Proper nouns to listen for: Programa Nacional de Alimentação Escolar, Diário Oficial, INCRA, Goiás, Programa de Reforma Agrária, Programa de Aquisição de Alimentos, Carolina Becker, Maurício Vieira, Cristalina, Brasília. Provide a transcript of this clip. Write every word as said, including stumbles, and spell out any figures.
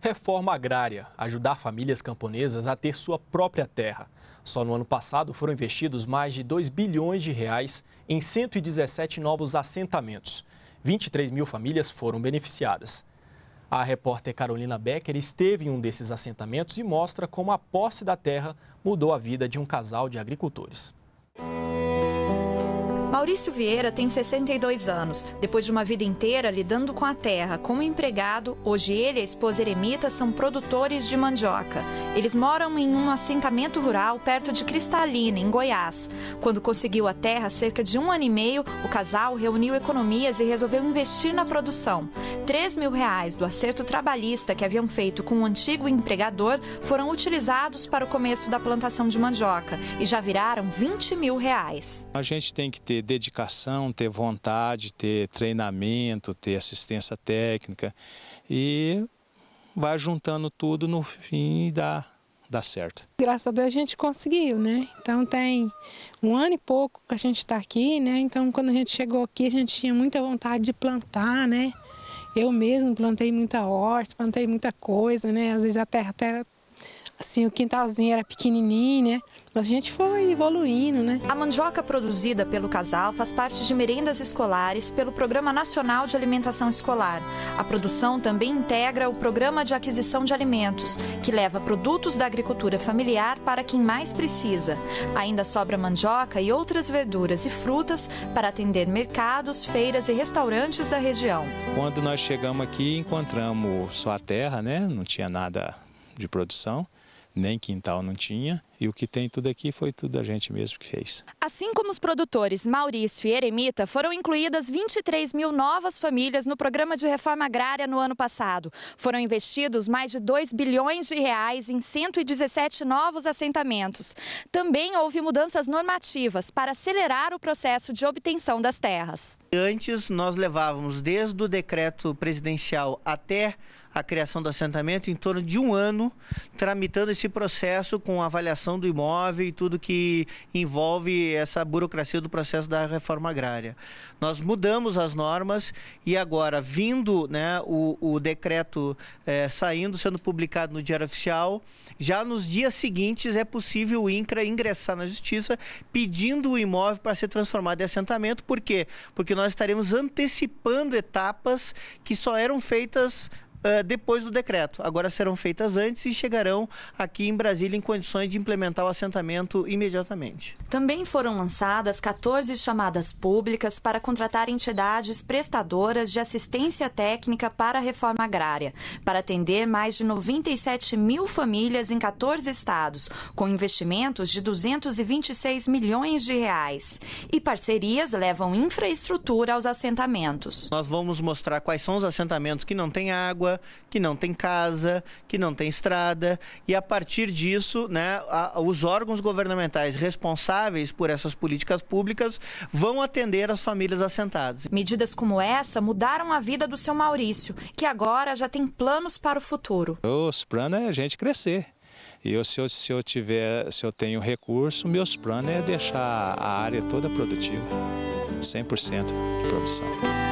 Reforma agrária, ajudar famílias camponesas a ter sua própria terra. Só no ano passado foram investidos mais de dois bilhões de reais em cento e dezessete novos assentamentos. vinte e três mil famílias foram beneficiadas. A repórter Carolina Becker esteve em um desses assentamentos e mostra como a posse da terra mudou a vida de um casal de agricultores. Maurício Vieira tem sessenta e dois anos. Depois de uma vida inteira lidando com a terra como empregado, hoje ele e a esposa Eremita são produtores de mandioca. Eles moram em um assentamento rural perto de Cristalina, em Goiás. Quando conseguiu a terra, cerca de um ano e meio, o casal reuniu economias e resolveu investir na produção. três mil reais do acerto trabalhista que haviam feito com o antigo empregador foram utilizados para o começo da plantação de mandioca e já viraram vinte mil reais. A gente tem que ter Ter dedicação, ter vontade, ter treinamento, ter assistência técnica e vai juntando tudo no fim e dá, dá certo. Graças a Deus a gente conseguiu, né? Então tem um ano e pouco que a gente está aqui, né? Então quando a gente chegou aqui a gente tinha muita vontade de plantar, né? Eu mesmo plantei muita horta, plantei muita coisa, né? Às vezes a terra até era... Assim, o quintalzinho era pequenininho, né? Mas a gente foi evoluindo, né? A mandioca produzida pelo casal faz parte de merendas escolares pelo Programa Nacional de Alimentação Escolar. A produção também integra o Programa de Aquisição de Alimentos, que leva produtos da agricultura familiar para quem mais precisa. Ainda sobra mandioca e outras verduras e frutas para atender mercados, feiras e restaurantes da região. Quando nós chegamos aqui, encontramos só a terra, né? Não tinha nada de produção. Nem quintal não tinha, e o que tem tudo aqui foi tudo a gente mesmo que fez. Assim como os produtores Maurício e Eremita, foram incluídas vinte e três mil novas famílias no programa de reforma agrária no ano passado. Foram investidos mais de dois bilhões de reais em cento e dezessete novos assentamentos. Também houve mudanças normativas para acelerar o processo de obtenção das terras. Antes nós levávamos desde o decreto presidencial até a criação do assentamento em torno de um ano, tramitando esse processo com avaliação do imóvel e tudo que envolve essa burocracia do processo da reforma agrária. Nós mudamos as normas e agora, vindo né, o, o decreto é, saindo, sendo publicado no Diário Oficial, já nos dias seguintes é possível o INCRA ingressar na Justiça pedindo o imóvel para ser transformado em assentamento. Por quê? Porque nós estaremos antecipando etapas que só eram feitas depois do decreto. Agora serão feitas antes e chegarão aqui em Brasília em condições de implementar o assentamento imediatamente. Também foram lançadas quatorze chamadas públicas para contratar entidades prestadoras de assistência técnica para a reforma agrária, para atender mais de noventa e sete mil famílias em quatorze estados, com investimentos de duzentos e vinte e seis milhões de reais. E parcerias levam infraestrutura aos assentamentos. Nós vamos mostrar quais são os assentamentos que não têm água, que não tem casa, que não tem estrada, e a partir disso, né, a, os órgãos governamentais responsáveis por essas políticas públicas vão atender as famílias assentadas. Medidas como essa mudaram a vida do seu Maurício, que agora já tem planos para o futuro. Os planos é a gente crescer. E eu, se, eu, se, eu tiver, se eu tenho recurso, meus planos é deixar a área toda produtiva, cem por cento de produção.